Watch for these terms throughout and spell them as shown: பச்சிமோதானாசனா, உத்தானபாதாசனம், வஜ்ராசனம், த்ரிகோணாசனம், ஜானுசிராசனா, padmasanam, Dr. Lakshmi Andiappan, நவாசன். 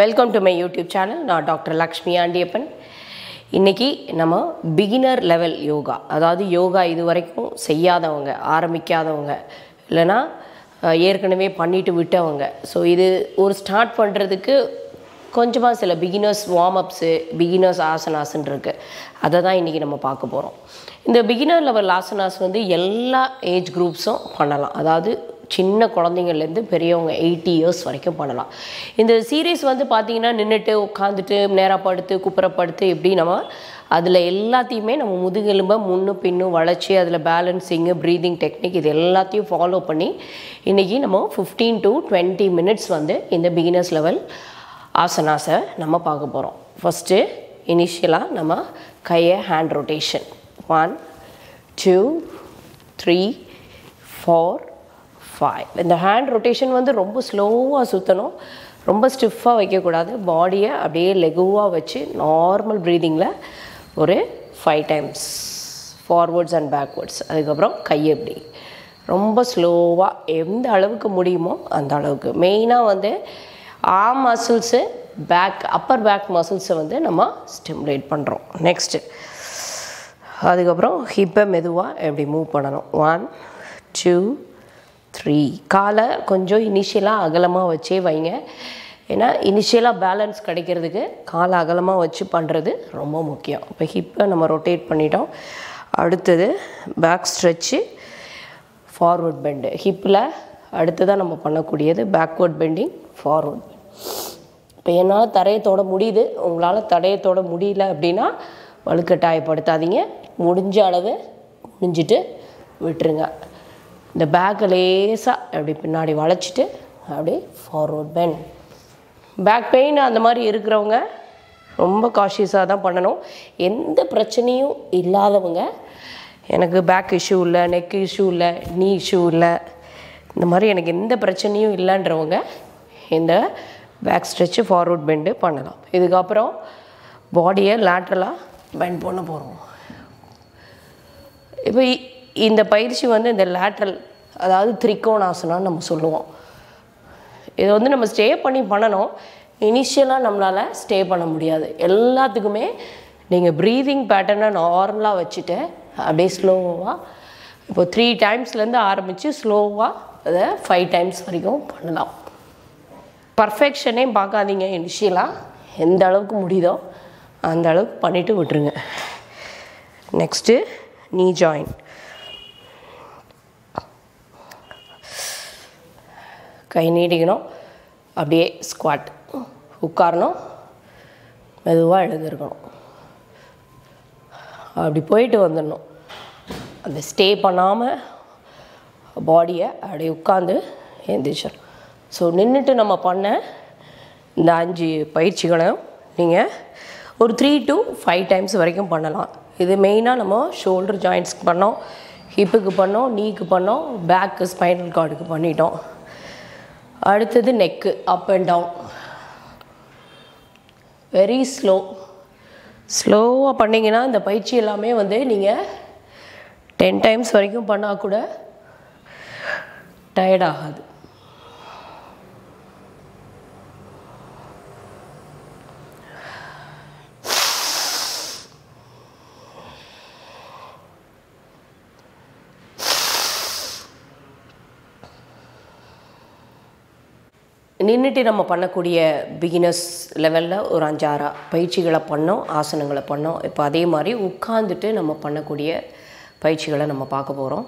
Welcome to my YouTube channel. Now, Dr. Lakshmi Andiappan. Inniki nama beginner level yoga. Adhaadu yoga idu varaikum seyyadavanga, aarambikadavanga, illana yerkanave pannittu vittavanga. So idu or start pandradhukku konjama sila beginners warm ups, beginners asanas nu irukku. Adha dhaan inniki nama paaka porom. Indha beginner level asanas vandu ella age groups um pannalam. Adhaadu சின்ன குழந்தைகள் இருந்து பெரியவங்க 80 years வரைக்கும் பண்ணலாம். இந்த series வந்து பாத்தீங்கன்னா நின்னுட்டு உட்கார்ந்துட்டு நேரா படுத்து குப்புற படுத்து இப்படி நம்ம அதுல எல்லாத்தையுமே நம்ம முதுகெலும்ப முன்னும் பின்னும் வளைச்சி அதுல பேலன்சிங் breathing டெக்னிக் இது எல்லாத்தையும் ஃபாலோ பண்ணி இன்னைக்கு நம்ம 15 to 20 minutes வந்து இந்த பிகினர்ஸ் லெவல் ஆசனாஸை நம்ம பார்க்க போறோம். ஃபர்ஸ்ட் இனிஷியலா நம்ம கைய hand rotation 1 2 3 4 5. When the hand rotation vandu romba slow-a sutanum romba stiff ah vekka koodadhu body ah abadiye leguva vechi normal breathing la ore 5 times forwards and backwards adukapram kai abadi romba slow-a endha alavukku mudiyumo andha alavukku main ah vandu arm muscles back upper back muscles vandu nama stimulate pandrom. Next adukapram hip meduva abadi move pananum 1 2 3 காலை கொஞ்சம் இனிஷியலா அகலமா வச்சே வைங்க. ஏனா இனிஷியலா balance கிடைக்கிறதுக்கு காலை அகலமா வச்சு பண்றது ரொம்ப முக்கியம். அப்ப ஹிப்பை நம்ம ரொட்டேட் பண்ணிட்டோம். அடுத்து பேக் ஸ்ட்ரெட்ச் ஃபார்வர்ட் பெண்ட். ஹிப்ல அடுத்து நம்ம பண்ணக்கூடியது பேக்வர்ட் பெண்டிங் ஃபார்வர்ட். இப்போ என்னால தரையத்தோட முடியுது, உங்களால தரையத்தோட முடியல அப்படினா வழுக்கட்டாயப்படுத்தாதீங்க. முடிஞ்ச அளவு முடிஞ்சிட்டு விட்டுருங்க. The back லேசா அப்படியே பின்னாடி வளைச்சிட்டு அப்படியே forward bend. Back pain அந்த மாதிரி இருக்குறவங்க ரொம்ப காஷியஸா தான் பண்ணனும். எந்த பிரச்சனையும் இல்லாதவங்க எனக்கு back issue இல்ல, neck issue இல்ல, knee issue இல்ல, இந்த மாதிரி எனக்கு எந்த பிரச்சனையும் இல்லன்றவங்க இந்த back stretch forward bend பண்ணலாம். இதுக்கு அப்புறம் பாடியை laterally bend பண்ண போறோம். இப்போ இந்த பயிற்சி வந்து இந்த லேட்டரல் அதாவது த்ரிகோணாசனம் நம்ம சொல்லுவோம். இது வந்து நம்ம ஸ்டே பண்ணி பண்ணனும். இனிஷியலா நம்மளால ஸ்டே பண்ண முடியாது. எல்லாத்துக்குமே நீங்க பிரீதிங் பேட்டர்னை நார்மலா வச்சிட்டு அப்படியே ஸ்லோவா இப்போ 3 டைம்ஸ்ல இருந்து ஆரம்பிச்சு ஸ்லோவா அத 5 டைம்ஸ் வரைக்கும் பண்ணலாம். பெர்ஃபெக்ஷனே பார்க்காதீங்க. இனிஷியலா எந்த அளவுக்கு முடியுதோ அந்த அளவுக்கு பண்ணிட்டு விட்டுருங்க. Next knee joint. கை நீடிக்கணும், அப்படியே ஸ்குவாட் உட்காரணும், மெதுவாக எழுந்திருக்கணும், அப்படி போயிட்டு வந்துடணும். அந்த ஸ்டே பண்ணாமல் பாடியை அப்படியே உட்காந்து எழுந்திரிச்சிடணும். ஸோ நின்றுட்டு நம்ம பண்ண இந்த 5 பயிற்சிகளையும் நீங்கள் ஒரு 3 to 5 டைம்ஸ் வரைக்கும் பண்ணலாம். இது மெயினாக நம்ம ஷோல்டர் ஜாயின்ட்ஸ்க்கு பண்ணோம், ஹிப்புக்கு பண்ணோம், நீக்கு பண்ணோம், பேக்கு ஸ்பைனல் கார்டுக்கு பண்ணிட்டோம். அடுத்தது neck up and down very ஸ்லோவாக பண்ணிங்கன்னா இந்த பயிற்சி எல்லாமே வந்து நீங்கள் 10 டைம்ஸ் வரைக்கும் பண்ணால் கூட டயர்ட் ஆகாது. நின்னுட்டு நம்ம பண்ணக்கூடிய பிகினர்ஸ் லெவலில் ஒரு 5-6 பயிற்சிகளை பண்ணோம், ஆசனங்களை பண்ணோம். இப்போ அதே மாதிரி உட்கார்ந்துட்டு நம்ம பண்ணக்கூடிய பயிற்சிகளை நம்ம பார்க்க போகிறோம்.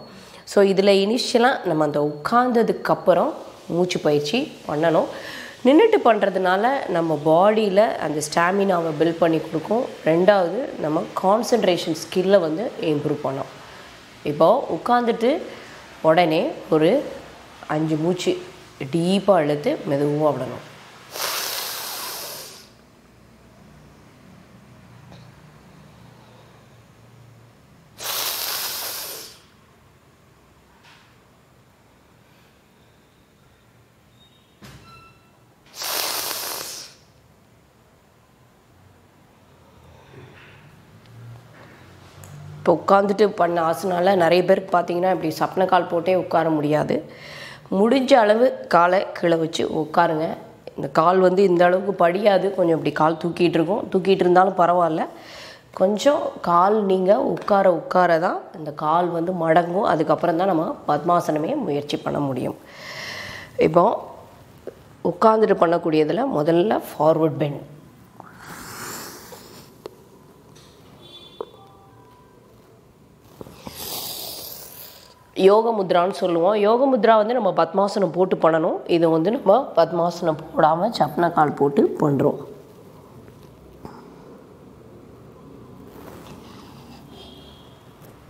ஸோ இதில் இனிஷியலாக நம்ம அந்த உட்கார்ந்ததுக்கப்புறம் மூச்சு பயிற்சி பண்ணணும். நின்றுட்டு பண்ணுறதுனால நம்ம பாடியில் அந்த ஸ்டாமினாவை பில்ட் பண்ணி கொடுக்கும். ரெண்டாவது நம்ம கான்சன்ட்ரேஷன் ஸ்கில்லை வந்து இம்ப்ரூவ் பண்ணோம். இப்போது உட்கார்ந்துட்டு உடனே ஒரு 5 மூச்சு டீப்பாக அழுத்து மெதுவாக விடணும். இப்போ உட்காந்துட்டு பண்ண ஆசனால நிறைய பேருக்கு பார்த்தீங்கன்னா இப்படி சப்ன கால் போட்டே உட்கார முடியாது. முடிஞ்ச அளவு காலை கீழே வச்சு உட்காருங்க. இந்த கால் வந்து இந்த அளவுக்கு படியாது கொஞ்சம் இப்படி கால் தூக்கிட்டு இருக்கும் தூக்கிட்டு இருந்தாலும் பரவாயில்லை கொஞ்சம் கால் நீங்க உட்கார உட்கார தான் இந்த கால் வந்து மடங்கும் அதுக்கு அப்புறம் தான் நம்ம பத்மாசனமே முயற்சி பண்ண முடியும் இப்போ உட்கார்ந்து பண்ண கூடியதுல முதல்ல forward bend Yoga mudra nu solluvom yoga mudra vandu nama padmasanam potu pananom idu vandu nama padmasanam podama chapna kaal potu pandrom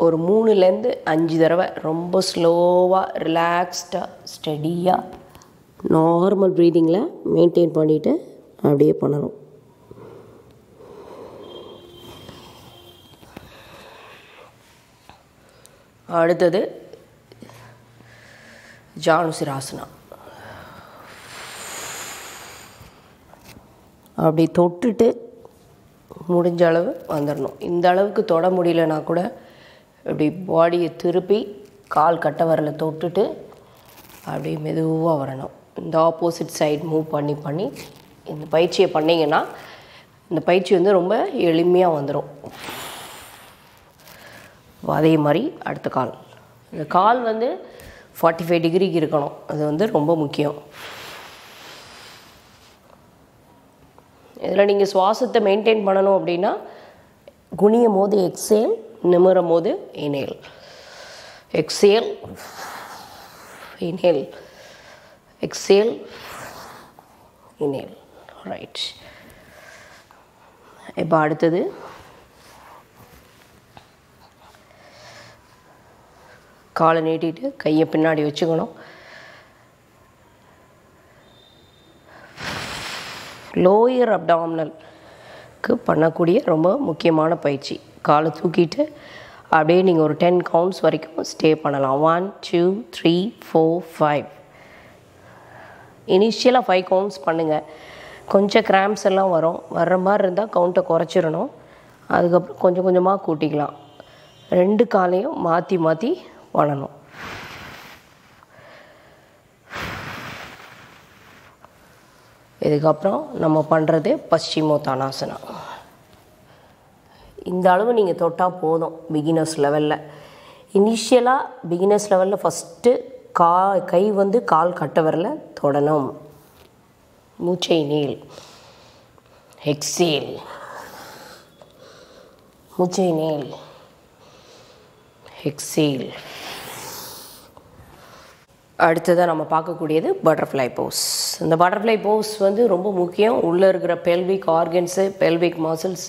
or 3 la irund 5 tharava romba slow-a relaxed steady-a normal breathing la maintain pannite abadiye pananom அடுத்தது ஜானுசிராசனா அப்படி தொட்டுட்டு முடிஞ்ச அளவு வந்தறணும் இந்த அளவுக்கு தொட முடியலனா கூட இப்படி பாடியை திருப்பி கால் கட்ட வரல தொட்டுட்டு அப்படி மெதுவா வரணும் இந்த ஆப்போசிட் சைடு மூவ் பண்ணி பண்ணி இந்த பயிற்சியை பண்ணீங்கனா இந்த பயிற்சி வந்து ரொம்ப எளிமையா வந்தரும் அதே மாதிரி அடுத்த கால் இந்த கால் வந்து 45 டிகிரி இருக்கணும் அது வந்து ரொம்ப முக்கியம் இதெல்லாம் நீங்க சுவாசத்தை மெயின்टेन பண்ணனும் அப்படினா குனியும்போது எக்ஸேல் நிமிரும்போது inhale exhale inhale exhale inhale right இப்போ அடுத்து காலை நீட்டிட்டு கையை பின்னாடி வெச்சுக்கணும் லோயர் அப்டாமினலுக்கு பண்ணக்கூடிய ரொம்ப முக்கியமான பயிற்சி காலை தூக்கிட்டு அப்படியே நீங்க ஒரு 10 கவுண்ட்ஸ் வரைக்கும் ஸ்டே பண்ணலாம் 1 2 3 4 5 இனிஷியலா 5 கவுண்ட்ஸ் பண்ணுங்க கொஞ்சம் கிராம்ஸ் எல்லாம் வரும் வர்ற மாதிரி இருந்தா கவுண்ட குறைச்சிரணும் அதுக்கு அப்புறம் கொஞ்சம் கொஞ்சமா கூட்டிக்கலாம் ரெண்டு காலையும் மாத்தி மாத்தி One இதுக்கு அப்புறம் நம்ம பண்றது பச்சிமோதானாசனா இந்த அளவு நீங்க தொட்டா போதும் beginners லெவல்ல இனிஷியலா beginners லெவல்ல ஃபர்ஸ்ட் கை வந்து கால் கட்ட வரல தொடணும் மூச்சை நீள் exhale மூச்சை நீள் exhale அடுத்து நம்ம பார்க்க கூடியது butterfly pose இந்த butterfly pose வந்து ரொம்ப முக்கியம் உள்ள இருக்கிற pelvic organs pelvic muscles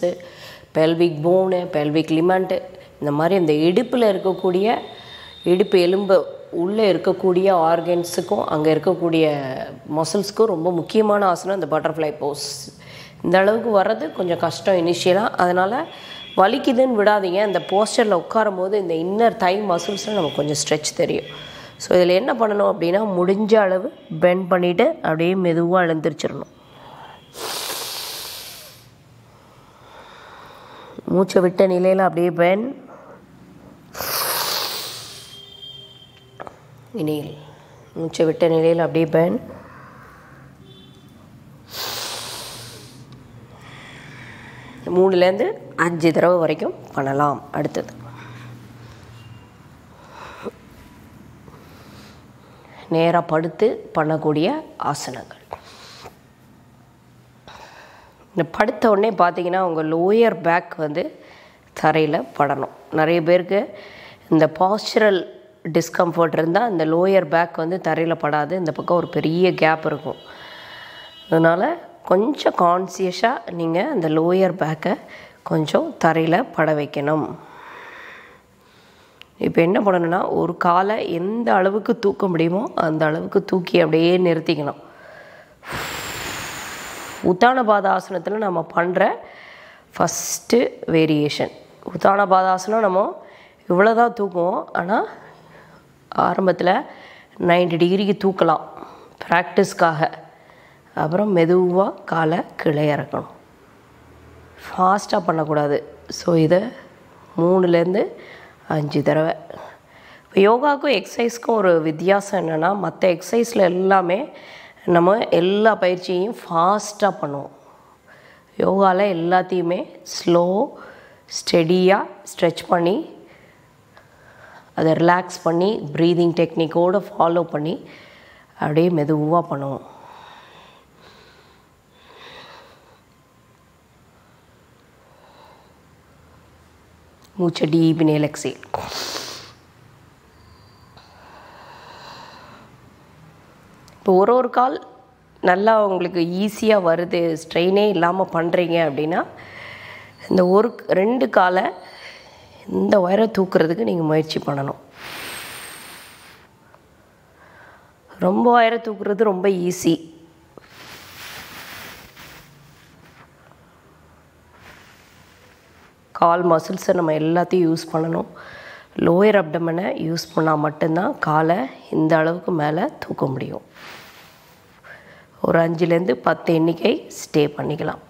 pelvic bone pelvic ligament இந்த மாதிரி அந்த இடுப்புல இருக்க கூடிய இடுப்பு எலும்பு உள்ள இருக்க கூடிய organsக்கும் அங்க இருக்க கூடிய musclesக்கும் ரொம்ப முக்கியமான ஆசனம் இந்த butterfly pose இந்த அளவுக்கு வரது கொஞ்சம் கஷ்டம் இனிஷியலா அதனால வலிக்குதுன்னு விடாதீங்க அந்த போஸ்டர்ல உட்காரும்போது இந்த இன்னர் டை மசில்ஸ்ல நமக்கு கொஞ்சம் stretch தெரியும் சோ இதல என்ன பண்ணனும் அப்படினா முடிஞ்ச அளவு பெண்ட் பண்ணிட்டு அப்படியே மெதுவா எழுந்திருச்சிரணும் மூச்சை விட்ட நிலையில அப்படியே பெண்ட் இனில் மூச்சை விட்ட நிலையில அப்படியே பெண்ட் மூணுல இருந்து 5 தடவை வரைக்கும் பண்ணலாம் அடுத்து நேரா படுத்து பண்ணக்கூடிய ஆசனங்கள் இந்த படுத்த உடனே பாத்தீங்கன்னா உங்க லோயர் பேக் வந்து தரையில படணும் நிறைய பேருக்கு இந்த postural discomfort இருந்தா இந்த லோயர் பேக் வந்து தரையில படாது இந்த பக்கம் ஒரு பெரிய கேப் இருக்கும் அதனால கொஞ்சம் கான்ஷியஸா நீங்க அந்த லோயர் பேக்க கொஞ்சம் தரையில பட வைக்கணும் இப்போ என்ன பண்ணணும்னா ஒரு காலை எந்த அளவுக்கு தூக்க முடியுமோ அந்த அளவுக்கு தூக்கி அப்படியே நிறுத்திக்கணும் உத்தானபாதாசனத்துல நாம பண்ற ஃபர்ஸ்ட் வேரியேஷன் உத்தானபாதாசனம் நம்ம இவ்வளவுதான் தூக்குவோம் ஆனா ஆரம்பத்துல 90 டிகிரிக்கு தூக்கலாம் பிராக்டீஸ்காக அப்புறம் மெதுவா காலை கீழே இறக்கணும் ஃபாஸ்டா பண்ண கூடாது சோ இத 3 ல இருந்து 5 தடவை யோகாக்கு எக்சர்சைஸ்க்கு ஒரு வித்தியாசம் என்னன்னா மத்த எக்சர்சைஸ்ல எல்லாமே நம்ம எல்லா பயிற்சியையும் ஃபாஸ்ட்டாக பண்ணுவோம். யோகாவில் எல்லாத்தையுமே ஸ்லோ ஸ்டெடியாக ஸ்ட்ரெச் பண்ணி அதை ரிலாக்ஸ் பண்ணி ப்ரீதிங் டெக்னிக்கோடு ஃபாலோ பண்ணி அப்படியே மெதுவாக பண்ணுவோம். மூச்சை டீப் இன்ஹேல் எக்ஸ்ஹேல். இப்போ ஒரு கால் நல்லா உங்களுக்கு ஈஸியாக வருது, ஸ்ட்ரெயினே இல்லாமல் பண்ணுறீங்க அப்படின்னா இந்த ரெண்டு காலை இந்த உயரை தூக்குறதுக்கு நீங்கள் முயற்சி பண்ணணும். ரொம்ப உயரை தூக்குறது ரொம்ப ஈஸி. கால் மசில்ஸை நம்ம எல்லாத்தையும் யூஸ் பண்ணணும். லோயர் அப்டமனை யூஸ் பண்ணால் மட்டும்தான் காலை இந்த அளவுக்கு மேலே தூக்க முடியும். ஒரு 5லேருந்து 10 எண்ணிக்கை ஸ்டே பண்ணிக்கலாம்.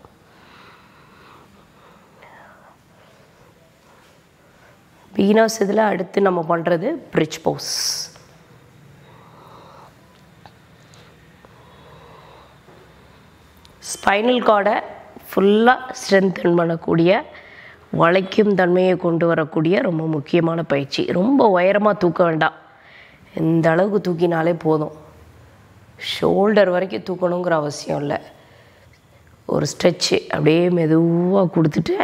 பீனாஸ் இதில் அடுத்து நம்ம பண்ணுறது பிரிட்ஜ் போஸ். ஸ்பைனல் கார்டை ஃபுல்லாக ஸ்ட்ரென்தன் பண்ணக்கூடிய வளைக்கும் தன்மையை கொண்டு வரக்கூடிய ரொம்ப முக்கியமான பயிற்சி. ரொம்ப உயரமாக தூக்க வேண்டாம், இந்த அளவுக்கு தூக்கினாலே போதும். ஷோல்டர் வரைக்கும் தூக்கணுங்கிற அவசியம் இல்லை. ஒரு ஸ்ட்ரெச்சு அப்படியே மெதுவாக கொடுத்துட்டு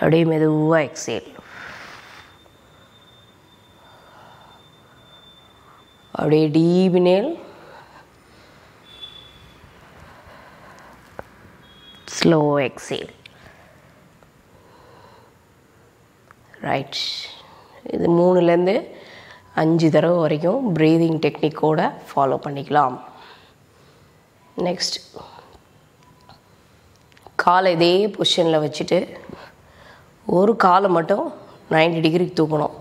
அப்படியே மெதுவாக எக்ஸேல். அப்படியே deep inhale, slow exhale. Right, இது 3லேருந்து 5 தடவை வரைக்கும் ப்ரீதிங் டெக்னிக்கோட ஃபாலோ பண்ணிக்கலாம். நெக்ஸ்ட் காலை இதே பொசிஷனில் வச்சுட்டு ஒரு காலை மட்டும் 90 டிகிரிக்கு தூக்கணும்.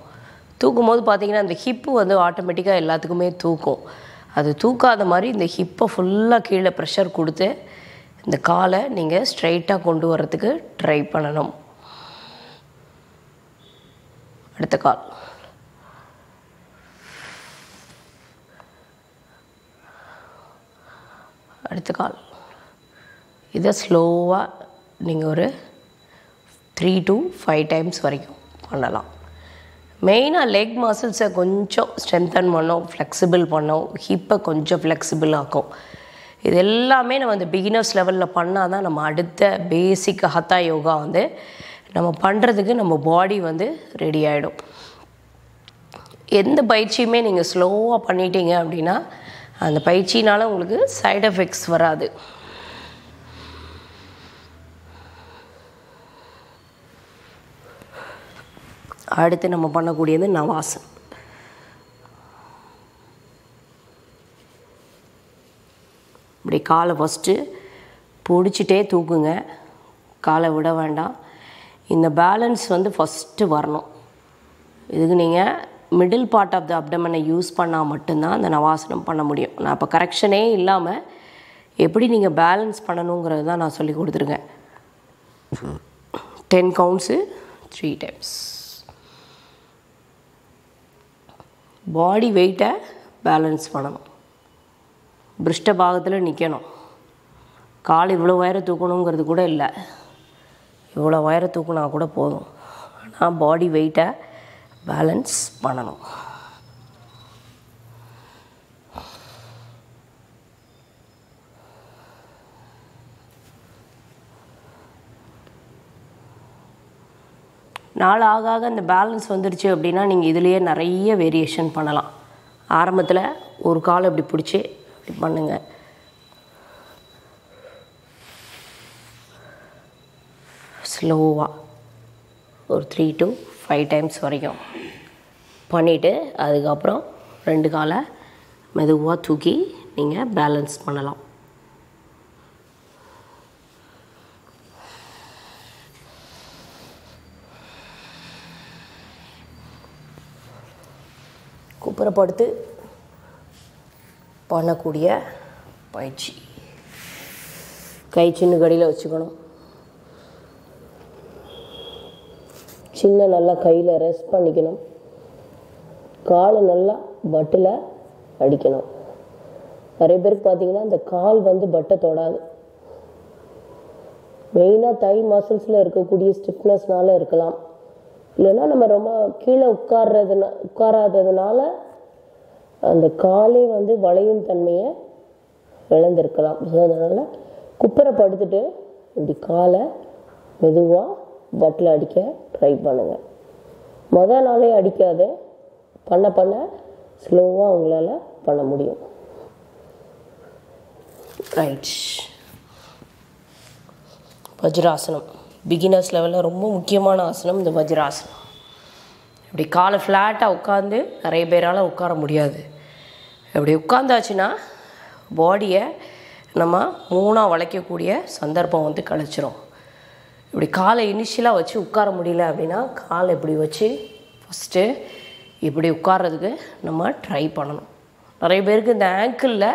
தூக்கும் போது பார்த்திங்கன்னா அந்த ஹிப்பு ஆட்டோமேட்டிக்காக எல்லாத்துக்குமே தூக்கும். அது தூக்காத மாதிரி இந்த ஹிப்பை ஃபுல்லாக கீழே ப்ரெஷர் கொடுத்து இந்த காலை நீங்கள் ஸ்ட்ரைட்டாக கொண்டு வரத்துக்கு ட்ரை பண்ணணும். அடுத்த கால் இதை ஸ்லோவாக நீங்கள் ஒரு 3 to 5 டைம்ஸ் வரைக்கும் பண்ணலாம். மெயினாக லெக் மசில்ஸை கொஞ்சம் ஸ்ட்ரென்தன் பண்ணோம், ஃப்ளெக்சிபிள் பண்ணோம், ஹிப்பை கொஞ்சம் ஃப்ளெக்சிபிள் ஆக்கும். இது எல்லாமே நம்ம அந்த பிகினர்ஸ் லெவலில் பண்ணால் தான் நம்ம அடுத்த பேசிக் ஹதா யோகா நம்ம பண்ணுறதுக்கு நம்ம பாடி ரெடி ஆகிடும். எந்த பயிற்சியுமே நீங்கள் ஸ்லோவாக பண்ணிட்டீங்க அப்படின்னா அந்த பயிற்சினால் உங்களுக்கு சைட் எஃபெக்ட்ஸ் வராது. அடுத்து நம்ம பண்ணக்கூடியது நவாசன். இப்படி காலை ஃபஸ்ட்டு பிடிச்சிட்டே தூக்குங்க, காலை விட வேண்டாம். இந்த பேலன்ஸ் ஃபஸ்ட்டு வரணும். இதுக்கு நீங்கள் மிடில் பார்ட் ஆஃப் த அப்டமனை யூஸ் பண்ணால் மட்டும்தான் அந்த நவாசனம் பண்ண முடியும். நான் இப்போ கரெக்ஷனே இல்லாமல் எப்படி நீங்கள் பேலன்ஸ் பண்ணணுங்கிறது தான் நான் சொல்லி கொடுத்துருக்கேன். 10 கவுண்ட்ஸு 3 டைம்ஸ். பாடி வெயிட்டை பேலன்ஸ் பண்ணணும். பிருஷ்ட பாகத்தில் நிற்கணும். கால் இவ்வளோ உயரம் தூக்கணுங்கிறது கூட இல்லை, இவ்வளோ உயரம் தூக்கினா கூட போதும். ஆனால் பாடி வெயிட்டை பேலன்ஸ் பண்ணணும். நாள் ஆக ஆக அந்த பேலன்ஸ் வந்துடுச்சு அப்படின்னா நீங்கள் இதுலேயே நிறைய வேரியேஷன் பண்ணலாம். ஆரம்பத்தில் ஒரு கால் இப்படி பிடிச்சி பண்ணுங்க, ஸ்லோவாக ஒரு 3 to 5 டைம்ஸ் வரைக்கும் பண்ணிவிட்டு அதுக்கப்புறம் 2 காலை மெதுவாக தூக்கி நீங்கள் பேலன்ஸ் பண்ணலாம். குப்புறப்படுத்து பண்ணக்கூடிய பயிற்சி. கை சின்ன கடியில் வச்சுக்கணும், சின்ன நல்லா கையில் ரெஸ்ட் பண்ணிக்கணும். காலை நல்லா பட்டில் அடிக்கணும். நிறைய பேருக்கு பார்த்தீங்கன்னா இந்த கால் வந்து பட்டை தொடாது. மெயினாக தை மசில்ஸில் இருக்கக்கூடிய ஸ்டிஃப்னஸ்னால இருக்கலாம். இல்லைன்னா நம்ம ரொம்ப கீழே உட்காராததுனால அந்த காலே வந்து வளையும் தன்மையை இழந்திருக்கலாம். ஸோ அதனால் குப்பரை படுத்துட்டு இப்படி காலை மெதுவாக பட்டில் அடிக்க ட்ரை பண்ணுங்கள். மொதல் நாளே அடிக்காது, பண்ண பண்ண ஸ்லோவாக உங்களால் பண்ண முடியும். ரைட், வஜ்ராசனம் பிகினர்ஸ் லெவலில் ரொம்ப முக்கியமான ஆசனம் இந்த வஜ்ராசனம். இப்படி காலை ஃப்ளாட்டாக உட்காந்து நிறைய பேரால் உட்கார முடியாது. இப்படி உட்காந்தாச்சுன்னா பாடியை நம்ம மூணாக வளைக்கக்கூடிய சந்தர்ப்பம் வந்து கிடச்சிரும். இப்படி காலை இனிஷியலாக வச்சு உட்கார முடியல அப்படின்னா காலை இப்படி வச்சு ஃபஸ்ட்டு இப்படி உட்கார்றதுக்கு நம்ம ட்ரை பண்ணணும். நிறைய பேருக்கு இந்த ஆங்கிளில்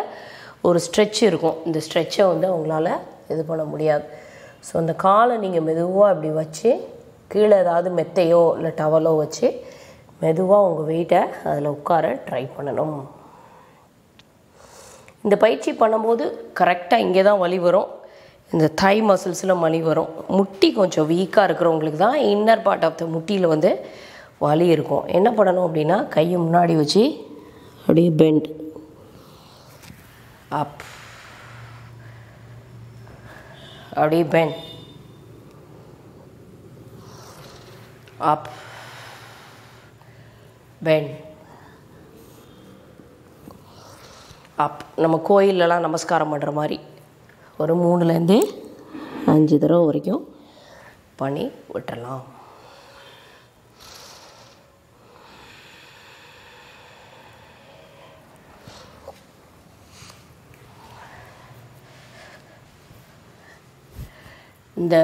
ஒரு ஸ்ட்ரெச் இருக்கும், இந்த ஸ்ட்ரெச்சை வந்து அவங்களால இது பண்ண முடியாது. ஸோ அந்த காலை நீங்கள் மெதுவாக இப்படி வச்சு கீழே ஏதாவது மெத்தையோ இல்லை டவலோ வச்சு மெதுவாக உங்கள் வெயிட்டை அதில் உட்கார ட்ரை பண்ணணும். இந்த பயிற்சி பண்ணும்போது கரெக்டாக இங்கே தான் வலி வரும், இந்த தை மசில்ஸில் வலி வரும். முட்டி கொஞ்சம் வீக்காக இருக்கிறவங்களுக்கு தான் இன்னர் பார்ட் ஆஃப் த முட்டியில் வந்து வலி இருக்கும். என்ன பண்ணணும் அப்படின்னா கையை முன்னாடி வச்சு அப்படியே பெண்ட் அப், அப்படியே பெண்ட் அப், பெண்ட் அப். நம்ம கோயிலெலாம் நமஸ்காரம் பண்ணுற மாதிரி ஒரு 3-5 தடவை வரைக்கும் பண்ணி விட்டுடலாம். இந்த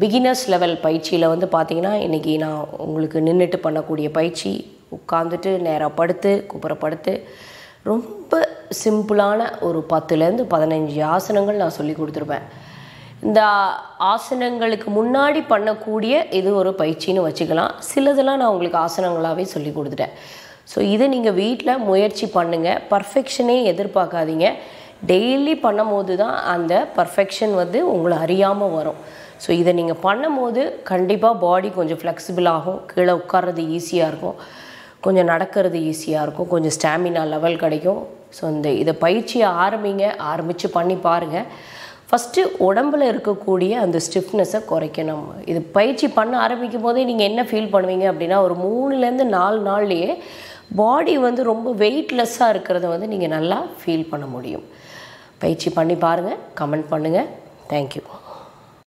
பிகினர்ஸ் லெவல் பயிற்சியில் வந்து பார்த்திங்கன்னா இன்றைக்கி நான் உங்களுக்கு நின்றுட்டு பண்ணக்கூடிய பயிற்சி, உட்காந்துட்டு நேராக படுத்து குப்புறப்படுத்து, ரொம்ப சிம்பிளான ஒரு 10-15 ஆசனங்கள் நான் சொல்லி கொடுத்துருப்பேன். இந்த ஆசனங்களுக்கு முன்னாடி பண்ணக்கூடிய இது ஒரு பயிற்சின்னு வச்சுக்கலாம். சிலதெல்லாம் நான் உங்களுக்கு ஆசனங்களாகவே சொல்லி கொடுத்துட்டேன். ஸோ இதை நீங்கள் வீட்டில் முயற்சி பண்ணுங்கள். பர்ஃபெக்ஷனே எதிர்பார்க்காதீங்க. டெய்லி பண்ணும் போது தான் அந்த பர்ஃபெக்ஷன் வந்து உங்களை அறியாமல் வரும். ஸோ இதை நீங்கள் பண்ணும் போது கண்டிப்பாக பாடி கொஞ்சம் ஃப்ளெக்சிபிள் ஆகும், கீழே உட்கார்றது ஈஸியாக இருக்கும், கொஞ்சம் நடக்கிறது ஈஸியாக இருக்கும், கொஞ்சம் ஸ்டாமினா லெவல் கிடைக்கும். ஸோ இந்த இதை பயிற்சியை ஆரம்பித்து பண்ணி பாருங்கள். ஃபஸ்ட்டு உடம்பில் இருக்கக்கூடிய அந்த ஸ்டிஃப்னஸை குறைக்கணும். இது பயிற்சி பண்ண ஆரம்பிக்கும் போதே நீங்கள் என்ன ஃபீல் பண்ணுவீங்க அப்படின்னா ஒரு 3-4 நாள்லேயே பாடி வந்து ரொம்ப வெயிட்லெஸ்ஸாக இருக்கிறத வந்து நீங்கள் நல்லா ஃபீல் பண்ண முடியும். பயிற்சி பண்ணி பாருங்கள், கமெண்ட் பண்ணுங்கள். தேங்க்யூ.